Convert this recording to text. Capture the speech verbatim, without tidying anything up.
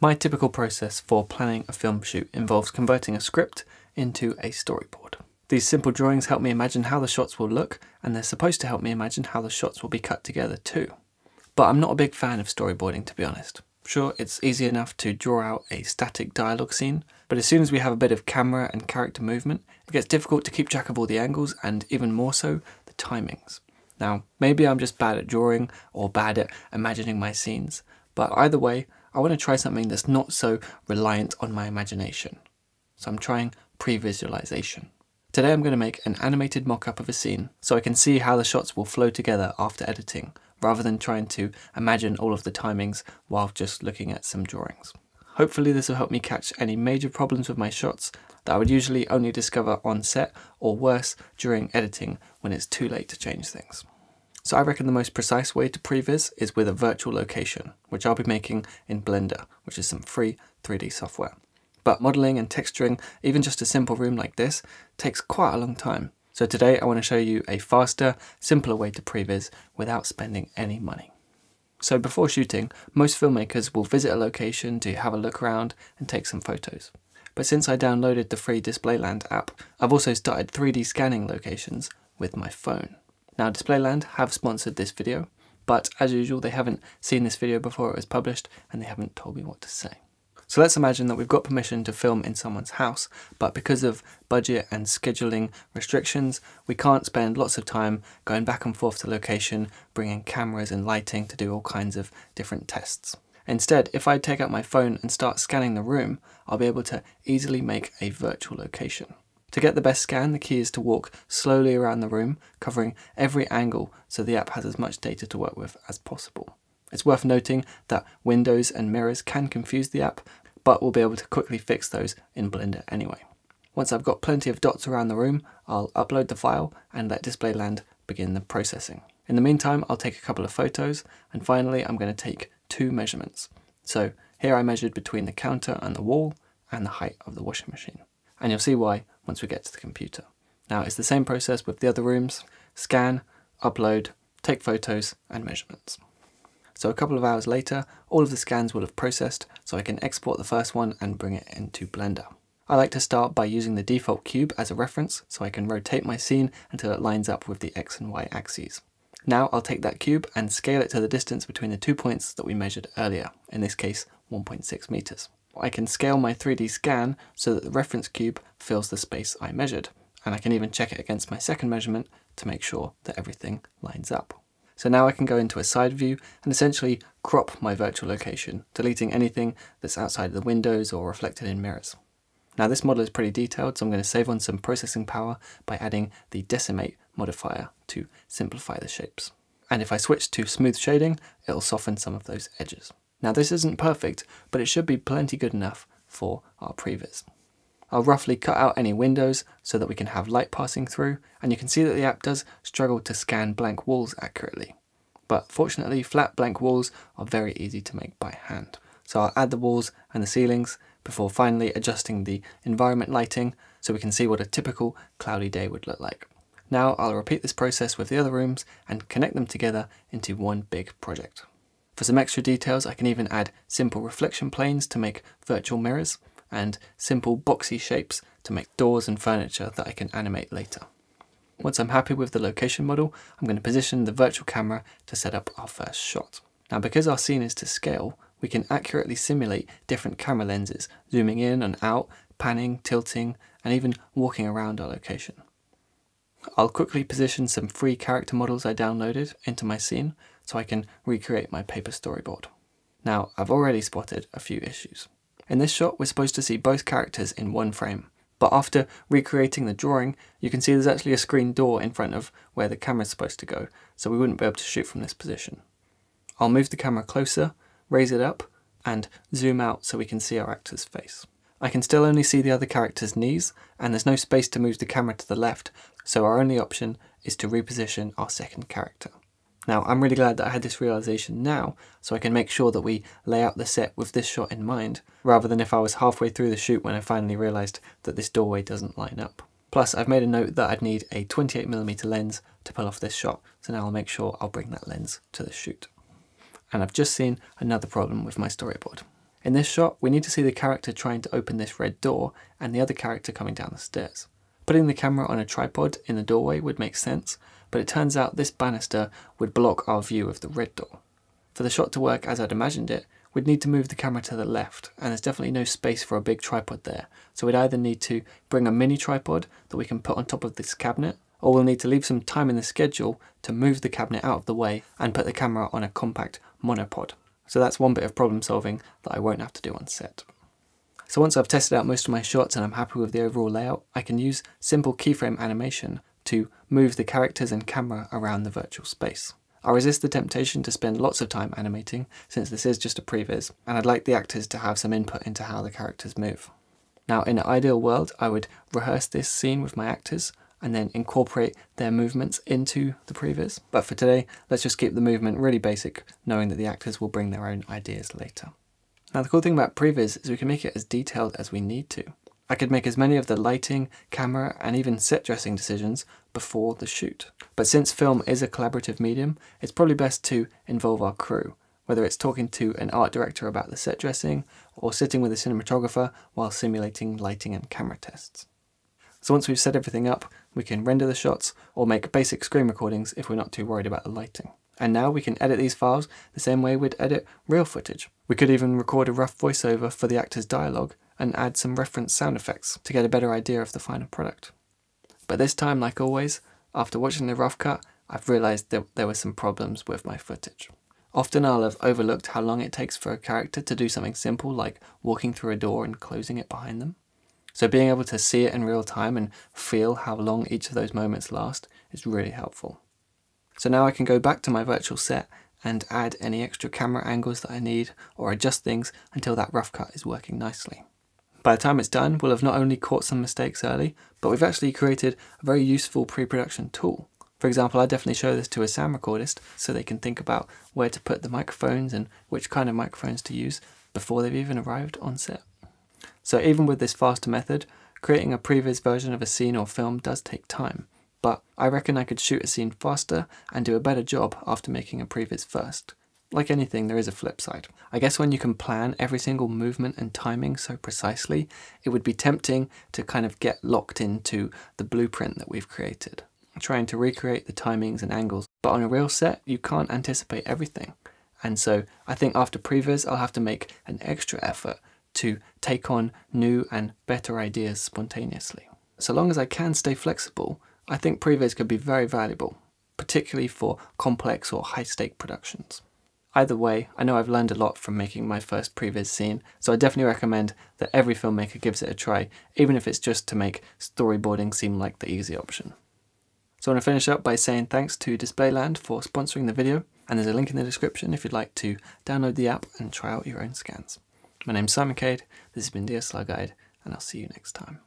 My typical process for planning a film shoot involves converting a script into a storyboard. These simple drawings help me imagine how the shots will look, and they're supposed to help me imagine how the shots will be cut together too. But I'm not a big fan of storyboarding, to be honest. Sure, it's easy enough to draw out a static dialogue scene, but as soon as we have a bit of camera and character movement, it gets difficult to keep track of all the angles and even more so, the timings. Now, maybe I'm just bad at drawing or bad at imagining my scenes, but either way, I want to try something that's not so reliant on my imagination. So I'm trying pre-visualization. Today I'm going to make an animated mock-up of a scene so I can see how the shots will flow together after editing, rather than trying to imagine all of the timings while just looking at some drawings. Hopefully this will help me catch any major problems with my shots that I would usually only discover on set, or worse, during editing when it's too late to change things. So I reckon the most precise way to previs is with a virtual location, which I'll be making in Blender, which is some free three D software. But modeling and texturing, even just a simple room like this, takes quite a long time. So today I want to show you a faster, simpler way to previs without spending any money. So before shooting, most filmmakers will visit a location to have a look around and take some photos. But since I downloaded the free Display.land app, I've also started three D scanning locations with my phone. Now Display.land have sponsored this video, but as usual they haven't seen this video before it was published and they haven't told me what to say. So let's imagine that we've got permission to film in someone's house, but because of budget and scheduling restrictions, we can't spend lots of time going back and forth to location, bringing cameras and lighting to do all kinds of different tests. Instead, if I take out my phone and start scanning the room, I'll be able to easily make a virtual location. To get the best scan, the key is to walk slowly around the room, covering every angle so the app has as much data to work with as possible. It's worth noting that windows and mirrors can confuse the app, but we'll be able to quickly fix those in Blender anyway. Once I've got plenty of dots around the room, I'll upload the file and let Display.land begin the processing. In the meantime, I'll take a couple of photos, and finally I'm going to take two measurements. So here I measured between the counter and the wall, and the height of the washing machine. And you'll see why once we get to the computer. Now it's the same process with the other rooms: scan, upload, take photos, and measurements. So a couple of hours later, all of the scans will have processed, so I can export the first one and bring it into Blender. I like to start by using the default cube as a reference, so I can rotate my scene until it lines up with the X and Y axes. Now I'll take that cube and scale it to the distance between the two points that we measured earlier, in this case one point six meters. I can scale my three D scan so that the reference cube fills the space I measured, and I can even check it against my second measurement to make sure that everything lines up. So now I can go into a side view and essentially crop my virtual location, deleting anything that's outside the windows or reflected in mirrors. Now this model is pretty detailed, so I'm going to save on some processing power by adding the decimate modifier to simplify the shapes. And if I switch to smooth shading, it'll soften some of those edges. Now this isn't perfect, but it should be plenty good enough for our previs. I'll roughly cut out any windows so that we can have light passing through, and you can see that the app does struggle to scan blank walls accurately. But fortunately, flat blank walls are very easy to make by hand. So I'll add the walls and the ceilings before finally adjusting the environment lighting so we can see what a typical cloudy day would look like. Now I'll repeat this process with the other rooms and connect them together into one big project. For some extra details, I can even add simple reflection planes to make virtual mirrors, and simple boxy shapes to make doors and furniture that I can animate later. Once I'm happy with the location model, I'm going to position the virtual camera to set up our first shot. Now because our scene is to scale, we can accurately simulate different camera lenses, zooming in and out, panning, tilting, and even walking around our location. I'll quickly position some free character models I downloaded into my scene so I can recreate my paper storyboard. Now I've already spotted a few issues. In this shot, we're supposed to see both characters in one frame, but after recreating the drawing, you can see there's actually a screen door in front of where the camera's supposed to go, so we wouldn't be able to shoot from this position. I'll move the camera closer, raise it up, and zoom out so we can see our actor's face. I can still only see the other character's knees, and there's no space to move the camera to the left, so our only option is to reposition our second character. Now, I'm really glad that I had this realization now, so I can make sure that we lay out the set with this shot in mind, rather than if I was halfway through the shoot when I finally realized that this doorway doesn't line up. Plus, I've made a note that I'd need a twenty-eight millimeter lens to pull off this shot, so now I'll make sure I'll bring that lens to the shoot. And I've just seen another problem with my storyboard. In this shot, we need to see the character trying to open this red door and the other character coming down the stairs. Putting the camera on a tripod in the doorway would make sense, but it turns out this banister would block our view of the red door. For the shot to work as I'd imagined it, we'd need to move the camera to the left, and there's definitely no space for a big tripod there, so we'd either need to bring a mini tripod that we can put on top of this cabinet, or we'll need to leave some time in the schedule to move the cabinet out of the way and put the camera on a compact monopod. So that's one bit of problem solving that I won't have to do on set. So once I've tested out most of my shots and I'm happy with the overall layout, I can use simple keyframe animation to move the characters and camera around the virtual space. I resist the temptation to spend lots of time animating, since this is just a previs, and I'd like the actors to have some input into how the characters move. Now, in an ideal world, I would rehearse this scene with my actors, and then incorporate their movements into the previs. But for today, let's just keep the movement really basic, knowing that the actors will bring their own ideas later. Now, the cool thing about previs is we can make it as detailed as we need to. I could make as many of the lighting, camera, and even set dressing decisions before the shoot. But since film is a collaborative medium, it's probably best to involve our crew, whether it's talking to an art director about the set dressing, or sitting with a cinematographer while simulating lighting and camera tests. So once we've set everything up, we can render the shots or make basic screen recordings if we're not too worried about the lighting. And now we can edit these files the same way we'd edit real footage. We could even record a rough voiceover for the actor's dialogue and add some reference sound effects to get a better idea of the final product. But this time, like always, after watching the rough cut, I've realized that there were some problems with my footage. Often I'll have overlooked how long it takes for a character to do something simple like walking through a door and closing it behind them. So being able to see it in real time and feel how long each of those moments last is really helpful. So now I can go back to my virtual set and add any extra camera angles that I need or adjust things until that rough cut is working nicely. By the time it's done, we'll have not only caught some mistakes early, but we've actually created a very useful pre-production tool. For example, I definitely show this to a sound recordist so they can think about where to put the microphones and which kind of microphones to use before they've even arrived on set. So even with this faster method, creating a previs version of a scene or film does take time, but I reckon I could shoot a scene faster and do a better job after making a previs first. Like anything, there is a flip side. I guess when you can plan every single movement and timing so precisely, it would be tempting to kind of get locked into the blueprint that we've created, trying to recreate the timings and angles. But on a real set, you can't anticipate everything. And so I think after previs, I'll have to make an extra effort to take on new and better ideas spontaneously. So long as I can stay flexible, I think previs could be very valuable, particularly for complex or high-stake productions. Either way, I know I've learned a lot from making my first previs scene, so I definitely recommend that every filmmaker gives it a try, even if it's just to make storyboarding seem like the easy option. So I want to finish up by saying thanks to Display.land for sponsoring the video, and there's a link in the description if you'd like to download the app and try out your own scans. My name's Simon Cade, this has been D S L R Guide, and I'll see you next time.